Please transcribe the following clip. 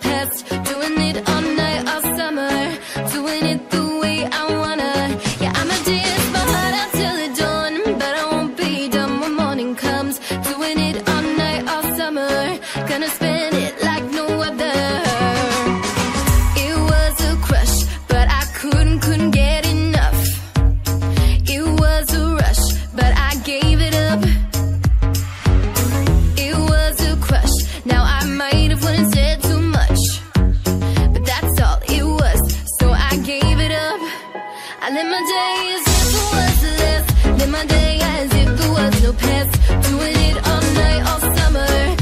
past, doing it all night, all summer, doing it the way I wanna. Yeah, I'ma dance my heart out till the dawn, but I won't be done when morning comes. Doing it all night, all summer, gonna spend it like no other. It was a crush, but I couldn't get enough. It was a rush, but I gave it up. I live my day as if it was the last. Live my day as if it was no past. Doing it all night, all summer.